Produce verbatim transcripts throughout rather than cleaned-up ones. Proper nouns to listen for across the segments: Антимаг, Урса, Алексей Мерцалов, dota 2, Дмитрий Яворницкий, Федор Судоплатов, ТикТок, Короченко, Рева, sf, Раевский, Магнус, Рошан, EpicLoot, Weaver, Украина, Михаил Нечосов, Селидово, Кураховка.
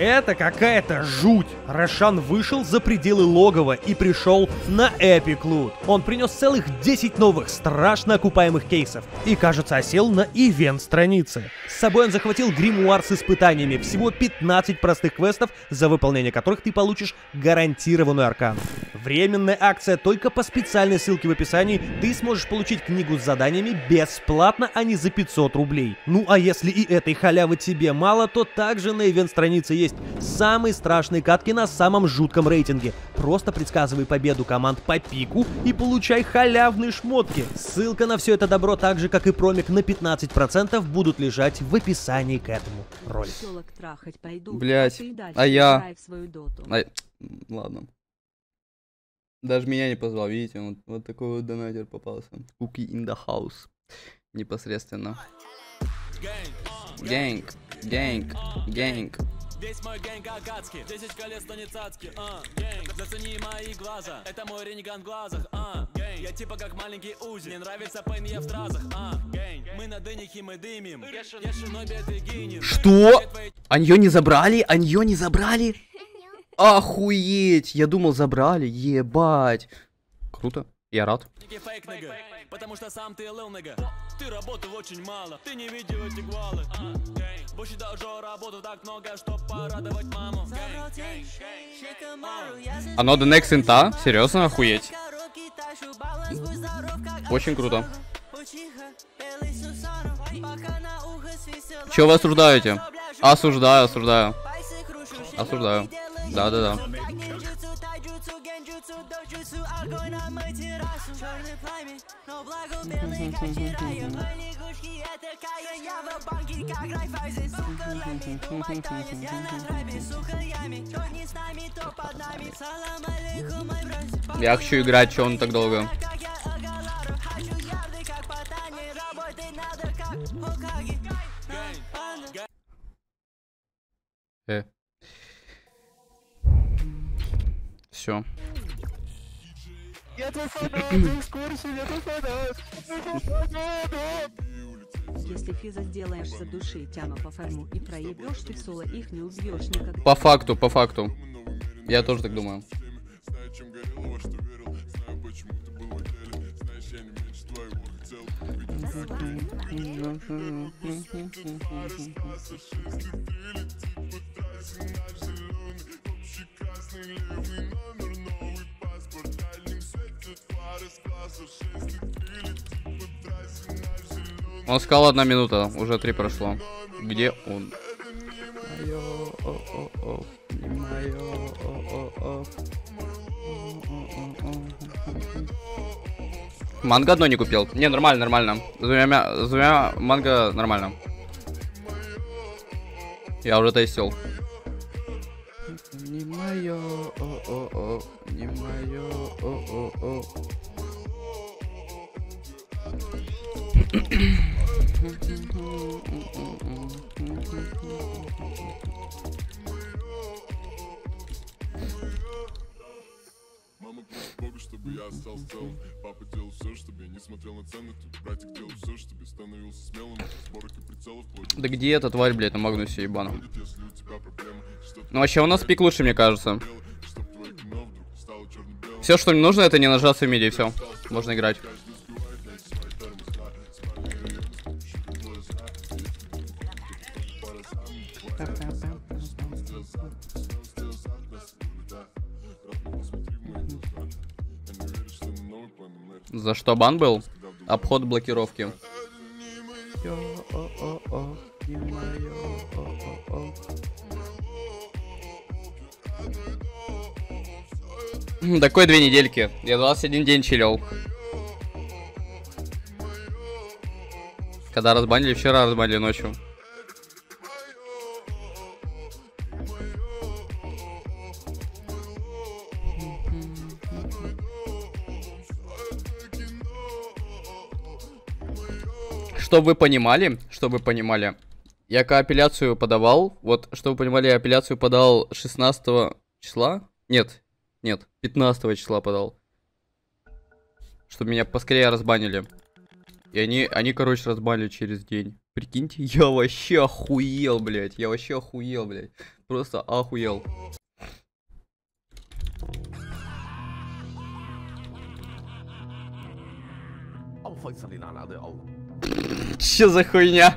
Это какая-то жуть! Рошан вышел за пределы логова и пришел на EpicLoot. Он принес целых десять новых, страшно окупаемых кейсов и, кажется, осел на ивент-странице. С собой он захватил гримуар с испытаниями, всего пятнадцать простых квестов, за выполнение которых ты получишь гарантированную аркану. Временная акция, только по специальной ссылке в описании ты сможешь получить книгу с заданиями бесплатно, а не за пятьсот рублей. Ну а если и этой халявы тебе мало, то также на ивент-странице есть самые страшные катки на самом жутком рейтинге. Просто предсказывай победу команд по пику и получай халявные шмотки. Ссылка на все это добро, так же как и промик на пятнадцать процентов, будут лежать в описании к этому ролику. Блять, а я... А... Ладно. Даже меня не позвал, видите, вот, вот такой вот донатер попался. Cookie in the house. Непосредственно. Гэнг, гэнг, гэнг. Весь мой гэнг акацкий, десять колец на нецацки, а, гэнг, зацени мои глаза, это мой рентген в глазах, а, гэнг, я типа как маленький Узи, мне нравится пейн, я в стразах, а, гэнг, мы на дынях и мы дымим, я шиноби, а ты гинем. Что? Аньё не забрали? Аньё не забрали? Охуеть! Я думал, забрали, ебать. Круто, я рад. Потому что сам ты лылныга, ты работал очень мало, ты не видел эти гвалы. Больше даже работу так много, что порадовать маму. Оно до next инта, серьезно, охуеть. Очень круто. Че вы осуждаете? Осуждаю, осуждаю. Осуждаю. Да, да, да. Я хочу играть, чё он так долго? Э. Все. Если физа сделаешь за души тяну по форму и проебешь, ты соло их не убьешь никогда. По факту, по факту. Я тоже так думаю. Он сказал одна минута, уже три прошло. Где он? Манго одно не купил. Не, нормально, нормально. С двумя, с двумя манго нормально. Я уже тестил. Не мое, о-о-о, не мое, о-о-о. Мама просит Бога, чтобы я остался целым. Папа делал все, чтобы я не смотрел на цены. Тут братик делал все, чтобы я становился смелым. Сборок и прицелов. Да где эта тварь, блядь, на Магнусе ебаном? Ну вообще у нас пик лучше, мне кажется. Все, что мне нужно, это не нажаться в миди, и все. Можно играть. За что бан был? Обход блокировки. Такой две недельки. Я двадцать один день чилил. Когда разбанили, вчера разбанили ночью. Чтобы вы понимали, чтобы вы понимали, я к апелляцию подавал, вот, чтобы вы понимали, я апелляцию подал шестнадцатого числа, нет, нет, пятнадцатого числа подал, чтобы меня поскорее разбанили, и они, они, короче, разбанили через день, прикиньте, я вообще охуел, блядь, я вообще охуел, блядь, Просто охуел. Че за хуйня?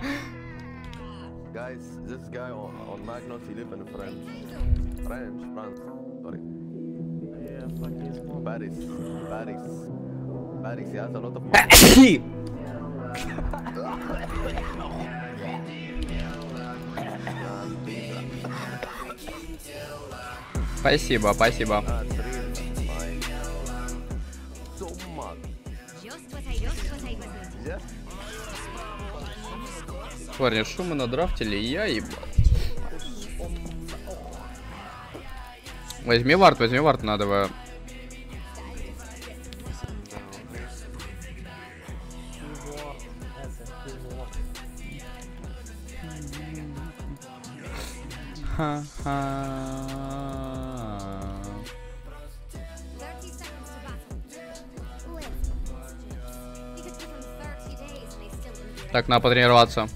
Спасибо, спасибо. Парни, шумы надрафтили, я ебал. Возьми вард, возьми вард, надо. Ха-ха. Так, надо потренироваться.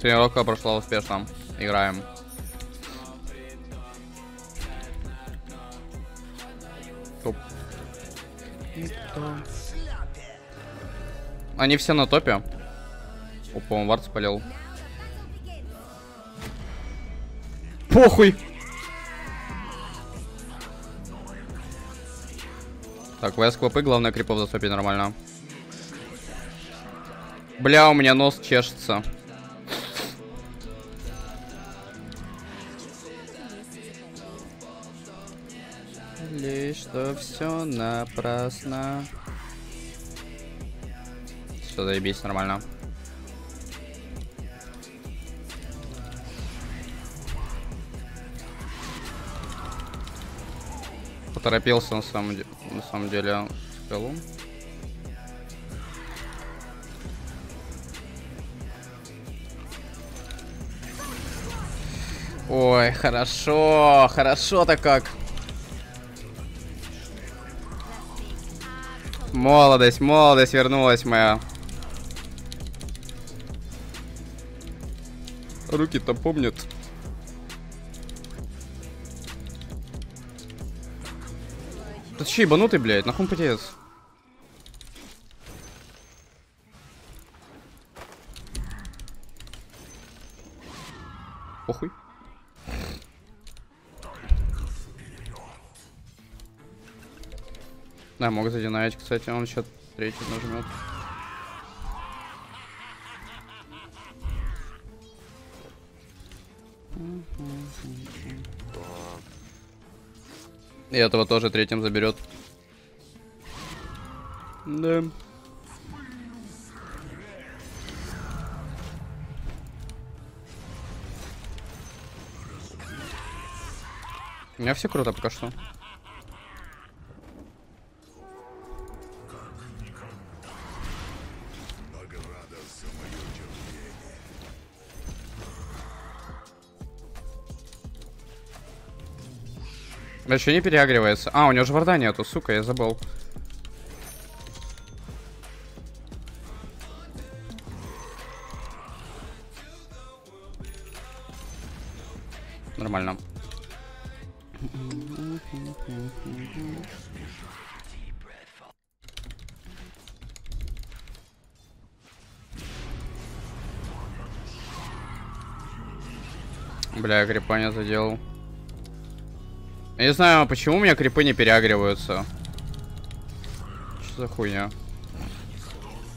Тренировка прошла успешно. Играем. Топ. Они все на топе. Опа, он вард спалил. Похуй! Так, ВС клопы, главное крипов застопить нормально. Бля, у меня нос чешется. Лишь что все напрасно. Все, заебись, нормально. Поторопился на самом деле, на самом деле, с пилом. Ой, хорошо, хорошо-то как. Молодость, молодость вернулась моя. Руки-то помнят. Ты че ебанутый, блядь? Нахуй потец. Похуй. Да, мог задинать, кстати, он сейчас третий нажмет. И этого тоже третьим заберет. Да. У меня все круто пока что. Да еще не переагривается. А, у него же варда нету, сука, я забыл. Нормально. Бля, я крипа не заделал. Я не знаю, почему у меня крипы не переагриваются. Что за хуйня?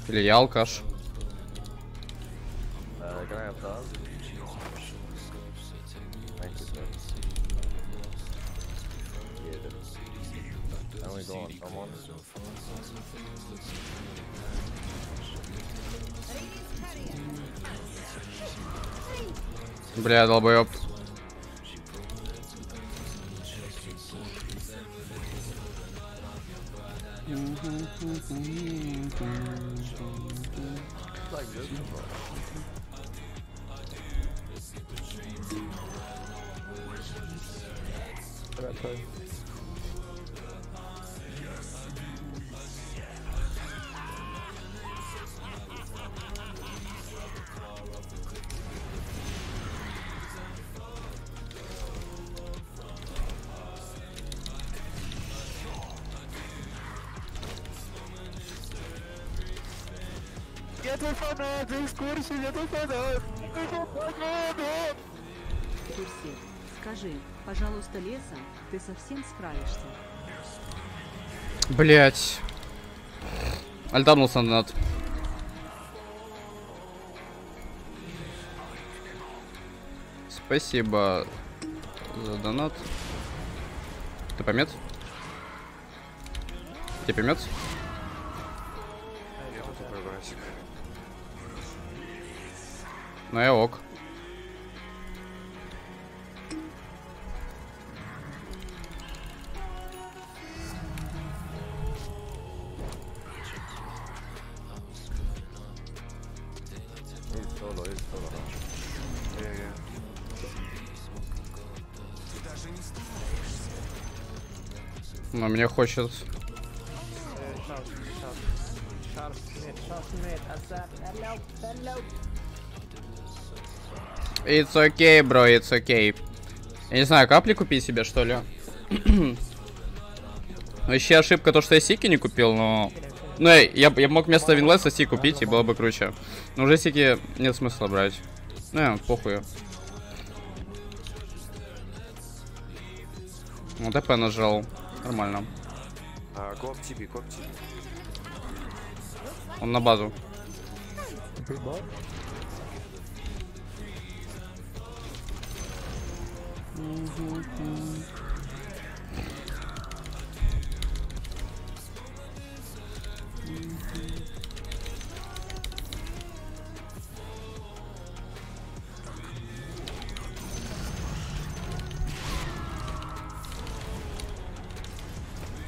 Или я алкаш? Бля, долбоёб. Нету фанат, экскурсии, нету фанат. Нету фанат. Экскурсии, скажи, пожалуйста, лесом, ты совсем справишься. Блять. Альданулся над. Спасибо за донат. Ты помет? Ты помет? Ну я ок. Но мне хочет. It's okay, бро, it's okay. Я не знаю, капли купи себе, что ли? Вообще ошибка то, что я сики не купил, но... Ну, я, я, я мог вместо Винлеса сик купить, и было бы круче. Но уже сики нет смысла брать. Ну, похуй. Ну, ТП нажал. Нормально. А, коп тебе, коп тебе. Он на базу.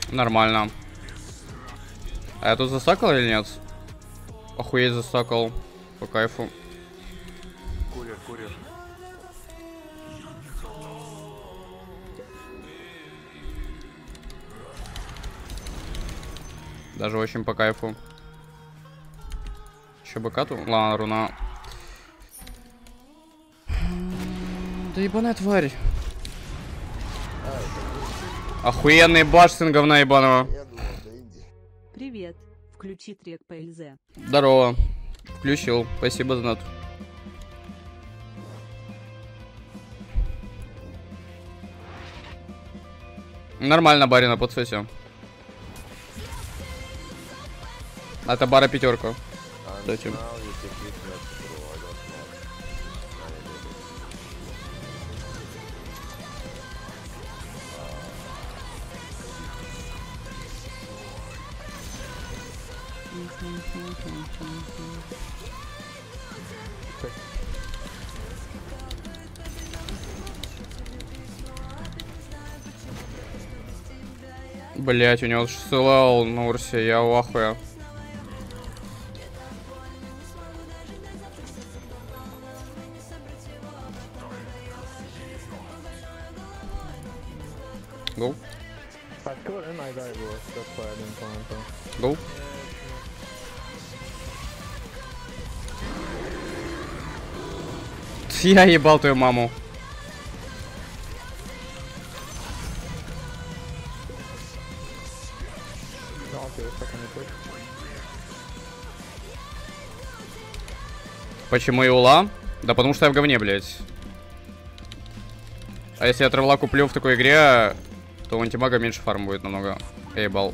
Нормально. А я тут застакал или нет? Охуеть, застакал. По кайфу. Курьер, курьер. Даже очень по кайфу. Еще бы кату. Ладно, руна. Да ебаная тварь. Охуенный баш, сын говна ебаного. Привет. Включи трек по Эльзе. Здорово. Включил. Спасибо за донат. Нормально, барина, подсоси. Это бара пятерка. Кстати. Блять, у него ссылал на урсе, я в ахуе. Go. Go. Я ебал твою маму. Почему и ула? Да потому что я в говне, блядь. А если я травла куплю в такой игре, то у антимага меньше фарм будет намного. Я ебал.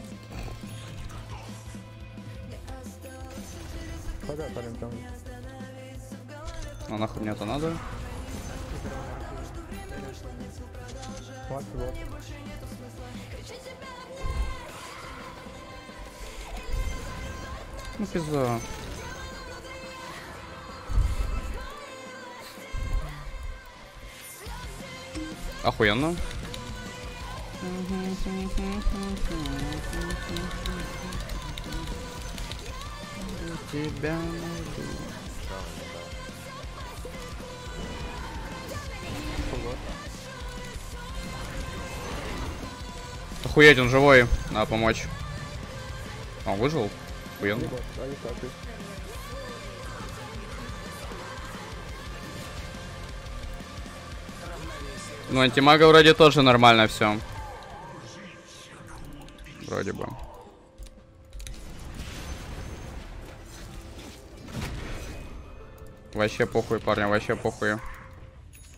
А нахуй мне это надо? Ну пизда. Охуенно. Тебя найду. Охуеть, он живой. Надо помочь. Он выжил? Охуенно. Ну, антимага вроде тоже нормально все. Вроде бы. Вообще похуй, парня, вообще похуй.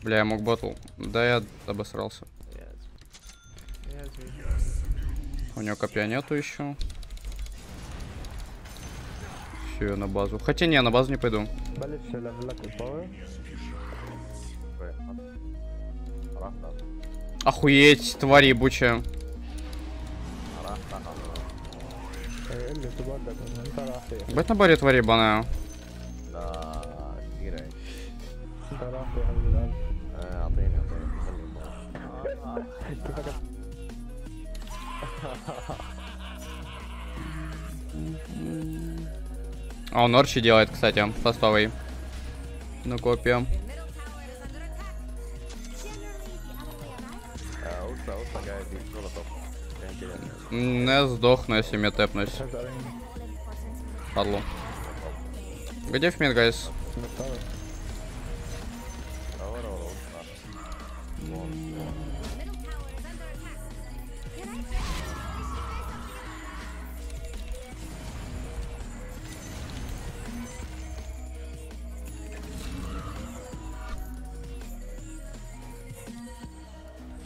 Бля, я мог ботл. Да, я обосрался. У него копья нету еще. Все, я на базу. Хотя не, на базу не пойду. Охуеть, твари ебучая. Бать на баре твари ебаная. А он орчи делает, кстати, фастовый. Ну копья. Не сдохну, если мне тэпнусь. Падлу. Где в мид, гайс?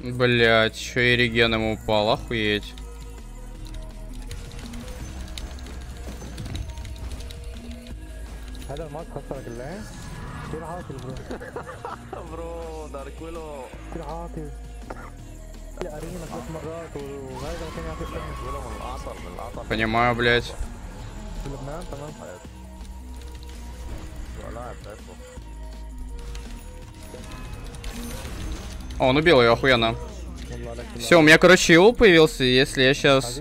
Блять, еще и реген ему упал, охуеть. Понимаю, блять. О, он убил ее, охуенно. Все, у меня, короче, ил появился. Если я сейчас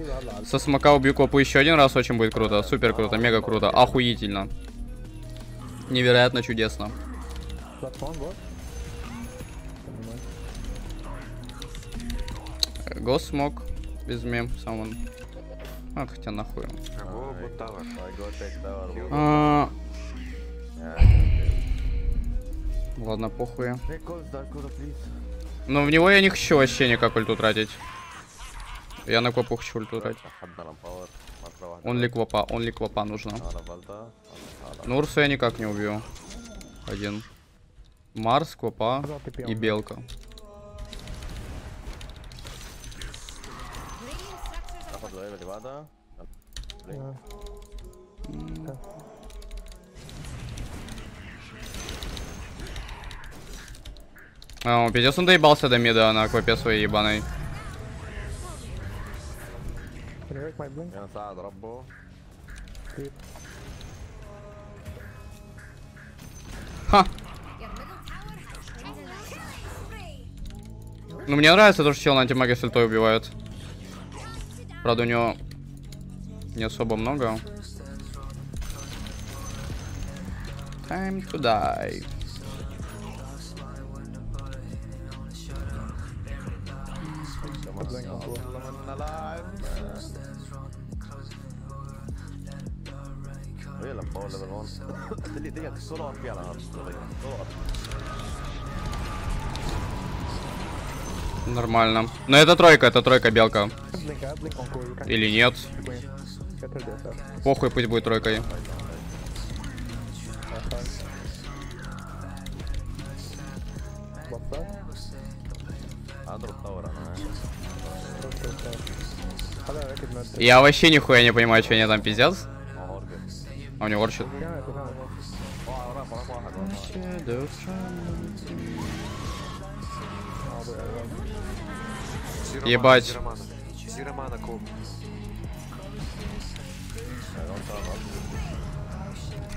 со смока убью копу еще один раз, очень будет круто. Супер круто, мега круто, охуительно. Невероятно чудесно. Гос смог. Без мем, сам он. А, хотя нахуй. А... Ладно, похуй. Но в него я не хочу вообще никак ульту тратить. Я на копу хочу ульту тратить. Он ли квапа, он ли квапа нужно. Но Урсу я никак не убью. Один. Марс, квапа и белка. О, пиздец, он доебался до мида на квапе своей ебаной. Ха! Ну мне нравится то, что чел на антимаге с ультой убивает. Правда, у него не особо много. Time to die. Нормально. Но это тройка, это тройка, белка. Или нет? Похуй, пусть будет тройкой. Я вообще нихуя не понимаю, что они там пиздят. А у него орчит. Ебать.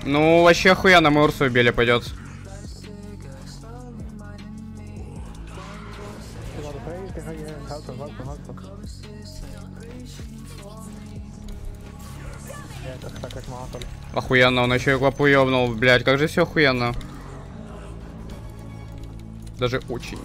Ну вообще охуенно, мы Урсу убили, пойдет. Охуенно, он еще и квапу ёбнул, блять, как же все охуенно. Даже очень.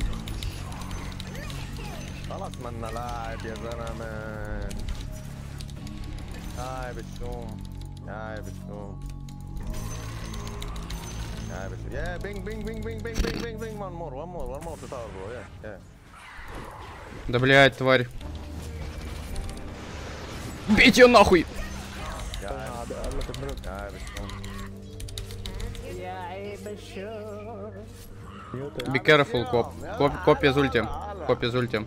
Да блять, тварь. Бить ее нахуй! Be careful, cop. Cop, cop is ultim. Cop is ultim.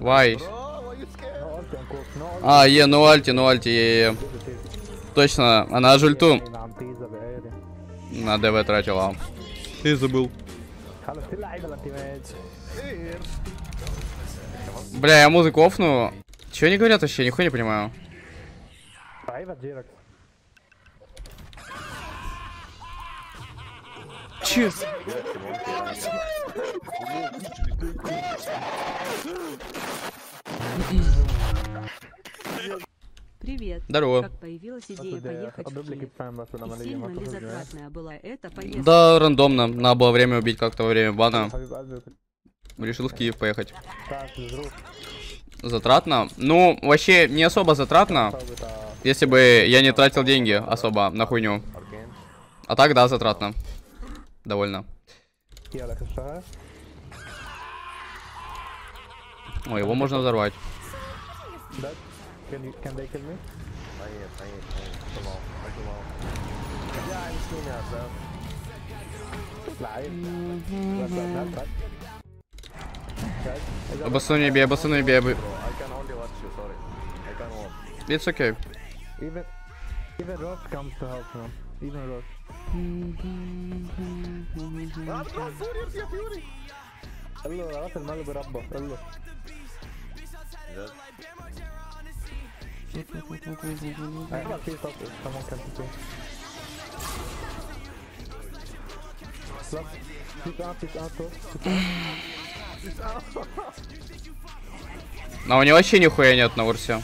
Why? А, е, ну альти, ну альти, е, е. Точно, она жульту на ДВ тратила. Ты забыл. Бля, я музыку офну. Чего они говорят вообще? Нихуя не понимаю. Чиз. Привет. Здорово. Как появилась идея поехать в Киев? И сильно ли затратная была эта поездка? Да, рандомно. Надо было время убить как-то во время бана. Решил в Киев поехать. Затратно? Ну, вообще не особо затратно. Если бы я не тратил деньги особо на хуйню. А так, да, затратно. Довольно. О, его можно взорвать. Обоссуни бей, обоссуни бей. It's okay. Но у него вообще нихуя нет на урсе.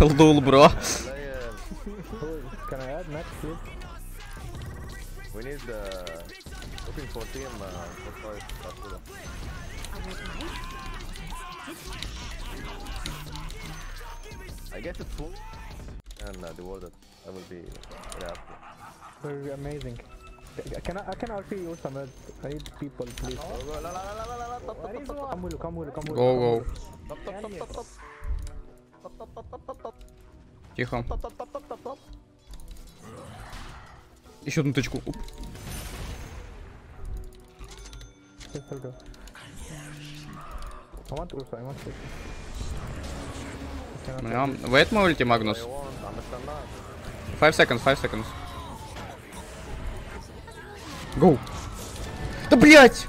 Лдул, бро. Go, go. Тихо. Еще одну точку. Оп. Wait my ulti, Magnus. Five seconds, five seconds. Go. Да блять!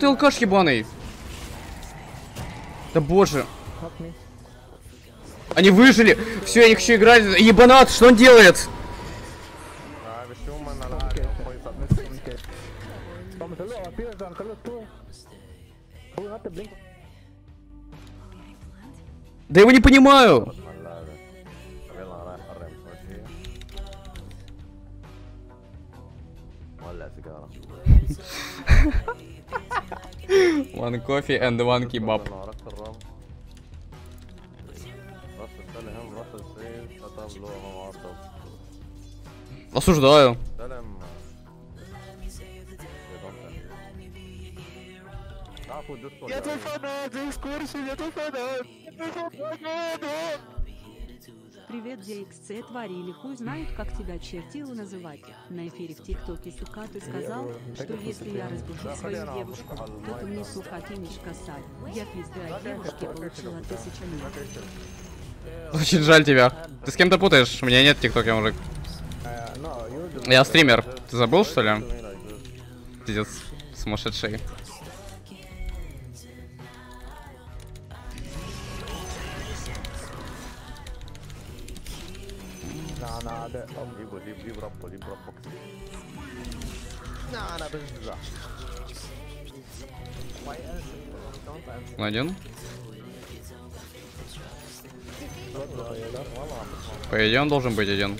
Ты алкаш ебаный. Да боже. Они выжили. Все, я не хочу играть. Ебанат, что он делает? Да я его не понимаю. One coffee and one kebab. Осуждаю. Я твой фанат, за экскурсию, я твой фанат. Привет, ди икс си, твари или хуй знает, как тебя чертило называть. На эфире в ТикТоке, сука, ты сказал, что если я разбужу свою девушку, то ты мне, сука, кинешь косарь. Я пизда от девушки получила тысячу минут. Очень жаль тебя. Ты с кем-то путаешь, у меня нет в ТикТоке, мужик. Я стример. Ты забыл, что ли? Пиздец, сумасшедший. Один. По идее он должен быть один.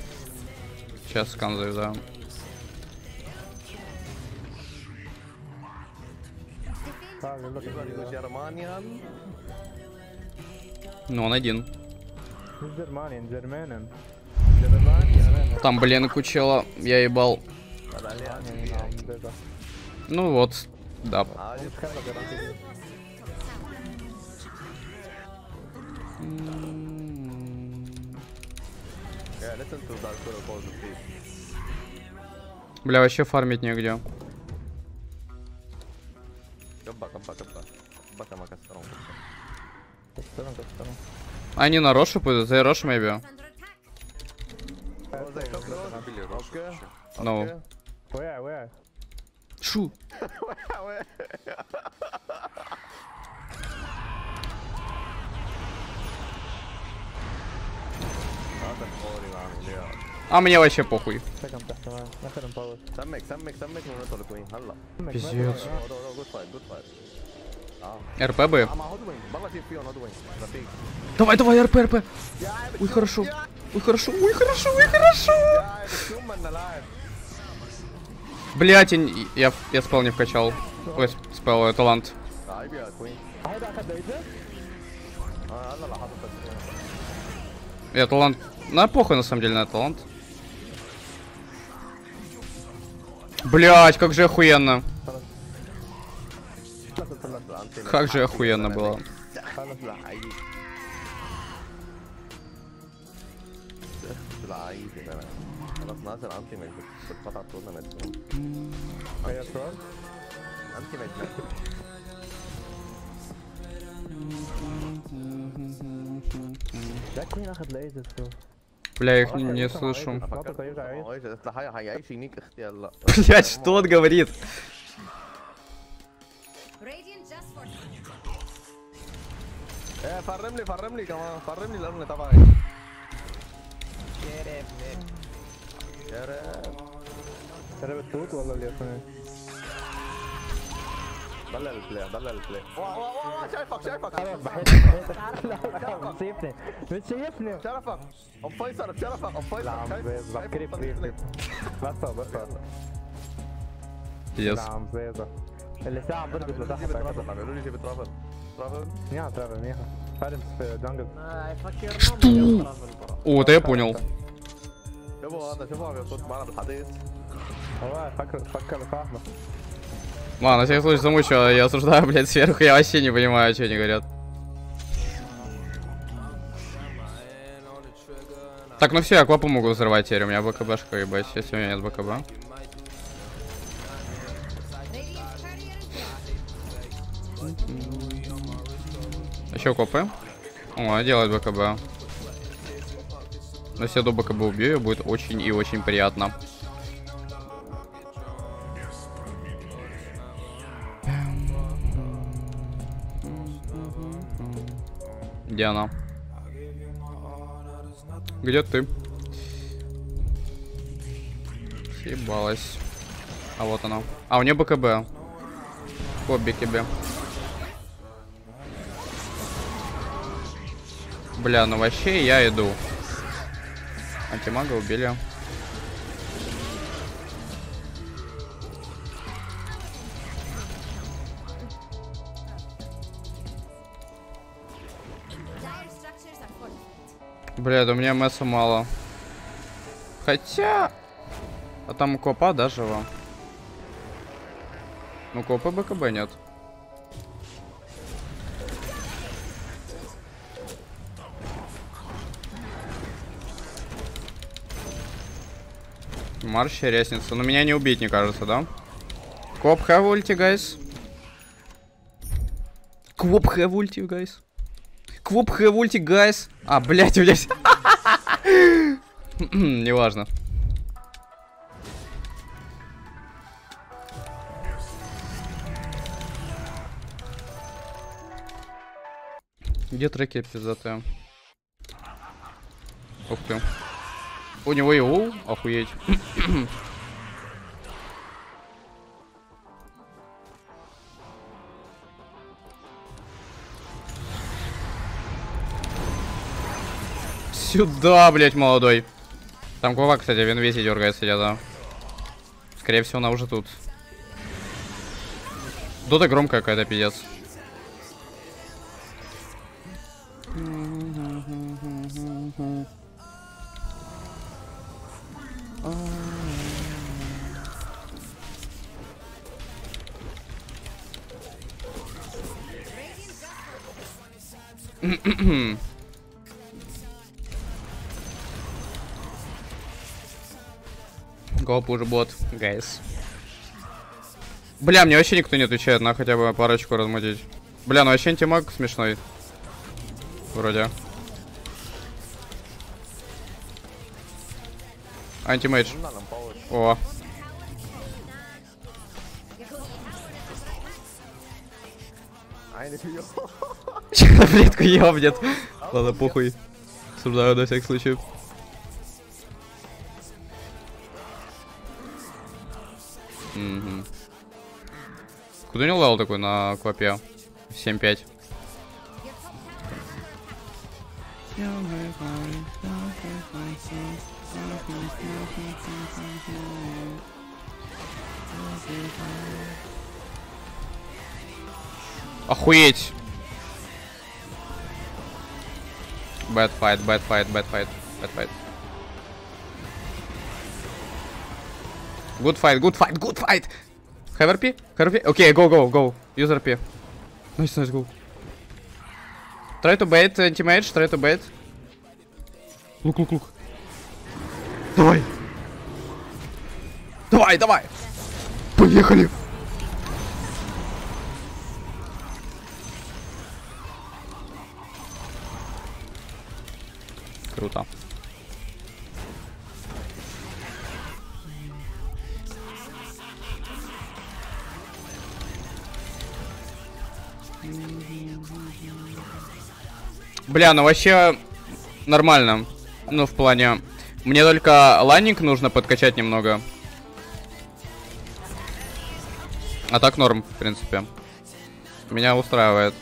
Сейчас скан завязаем. Ну он один. Там, блин, кучела, я ебал. Ну вот, да. Бля, вообще фармить негде. Они на Рошу пойдут, за Рошу я бью. No. Where, where? Шу. А мне вообще похуй. Пиздец. РП бы. Давай, давай, РП, РП. Ой, хорошо. Ой, хорошо, ой, хорошо, ой, хорошо. Блять, я, я спал не вкачал. Ой, спал, талант. Я талант... На похуй, на самом деле, на талант. Блять, как же охуенно. Как же охуенно было. Бля, их не слышу. Блять, что он говорит? Что? О, это я понял. Ладно, на всякий случай замучил, я осуждаю, блядь, сверху, я вообще не понимаю, что они говорят. Так, ну все, я клапу могу взорвать теперь, у меня БКБшка, ебать, если у меня нет БКБ. Еще копы. О, делать БКБ. Но если я до БКБ убью, ее будет очень и очень приятно. Где она? Где ты? Съебалась. А вот она. А, у нее БКБ. Хобби тебе. Бля, ну вообще я иду. Антимага убили. Бля, да у меня мяса мало. Хотя... А там копа, да, жива? Ну копа БКБ нет. Марш, ресница. Но меня не убить, не кажется, да? Коп, have ulti, guys. Коп, have ulti, guys. Коп, have ulti, guys. А, блядь, у меня... Неважно. Где треки пиздатые? Ух ты. У него и ул, охуеть. Сюда, блять, молодой. Там кова, кстати, в инвесе дергается где-то. Скорее всего, она уже тут. Дота громкая какая-то, пиздец. Го пуш бот, гайс. Бля, мне вообще никто не отвечает, на хотя бы парочку размутить. Бля, ну вообще антимаг смешной. Вроде. Антимейдж. О. Че, таблетку ебнет. Ладно, похуй. Суждаю на всякий случай. Угу. Куда не лал такой на клопе? семь пять. Охуеть! Bad fight, bad fight, bad fight, bad fight. Good fight, good fight, good fight! Have R P? Have R P? Okay, go, go, go. Use R P. Nice, nice, go. Try to bait, anti-mage, try to bait. Look, look, look. Давай! Давай, давай! Поехали! Круто. Бля, ну вообще нормально. Ну, в плане... Мне только лайнинг нужно подкачать немного. А так норм, в принципе. Меня устраивает.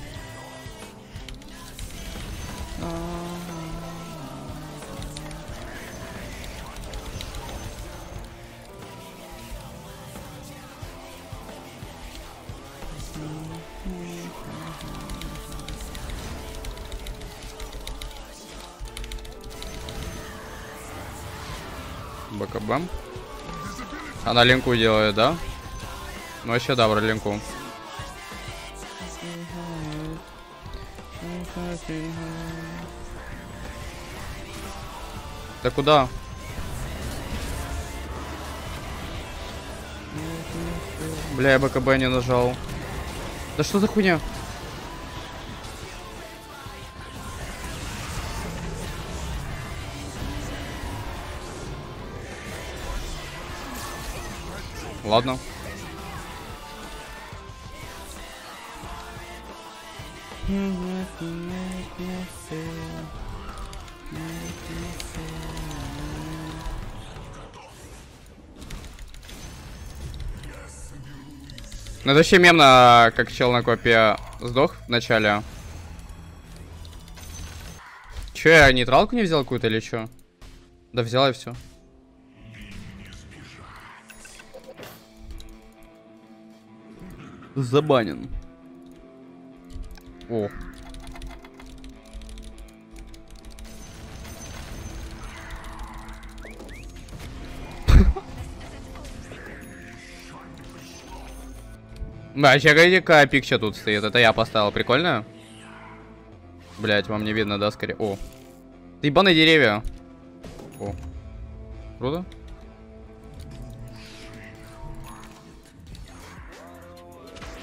Бэкабэм. Она линку делает, да? Ну вообще да, про линку. Да куда? Бля, я БКБ не нажал. Да что за хуйня? Ладно. Ну это вообще мемно, как чел на копе сдох в начале. Че, я нейтралку не взял какую-то или что? Да взял и все. Забанен. О. Да, чекайте-ка, пикча тут стоит. Это я поставил. Прикольно? Блять, вам не видно, да, скорее? О. Ты ебаные деревья. О. Круто?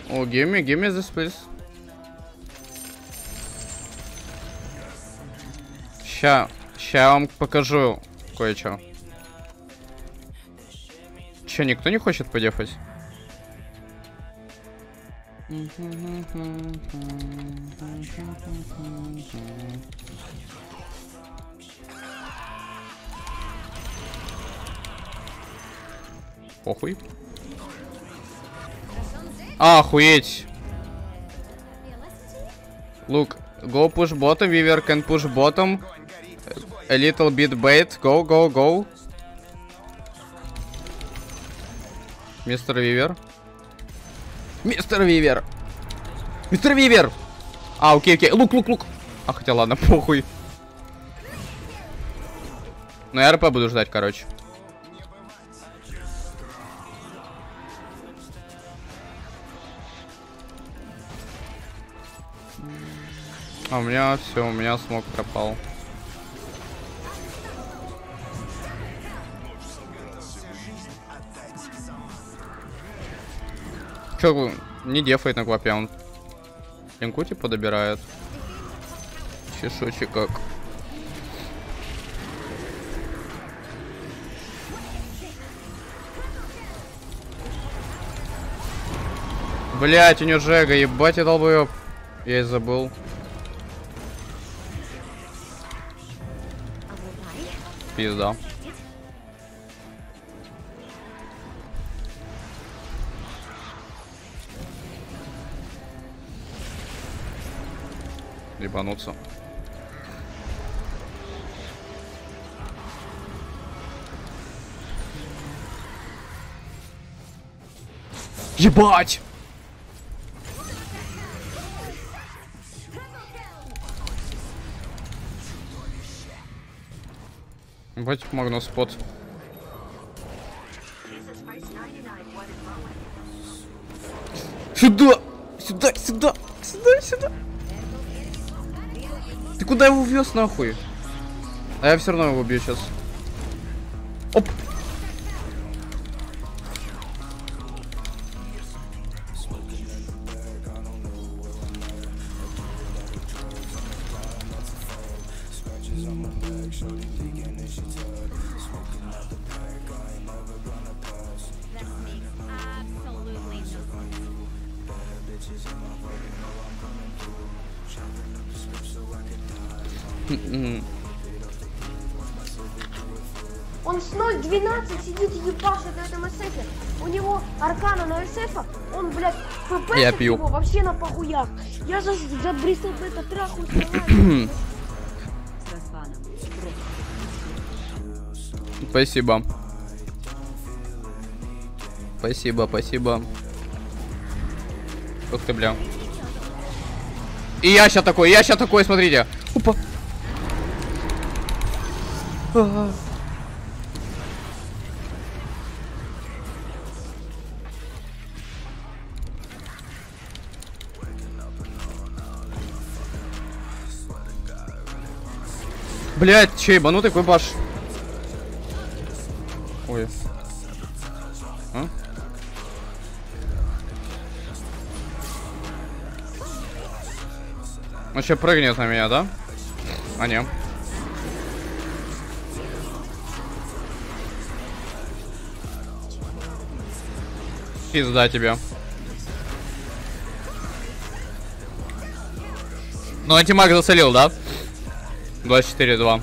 О, give me, give me this, please. Ща, ща я вам покажу кое-что. Че, никто не хочет подефать? Похуй. Охуеть. Look, go push bottom, Weaver can push bottom. A little bit bait, go, go, go. Мистер Weaver. Мистер Weaver. Мистер Weaver. А, окей, окей, look, look, look. А, хотя ладно, похуй. Ну, я РП буду ждать, короче. А у меня все, у меня смог пропал. Чё, не дефает на клопе, он линку типа добирает. Чешочек как. Блять, у него Джега, ебать я долбоёб. Я и забыл. Пизда. Ебануться. Ебать! Бать, Магнус Пот. Сюда! Сюда, сюда! Сюда, сюда! Ты куда его увез, нахуй? А я все равно его убью сейчас. Оп! Он с ноль двенадцать сидит и ебашит на этом эсэфе. У него аркана на эсэфа. Он, блядь, ппшит его вообще на похуях. Я за забрисал бы этот траху. Спасибо. Спасибо, спасибо. Ух ты, бля. И я сейчас такой, я сейчас такой, смотрите. Опа. А-а-а. Блять, че, ебанутый какой баш? Ой. А? Он сейчас прыгнет на меня, да? А не. Пизда тебе. Ну, антимаг засолил, да? двадцать четыре два.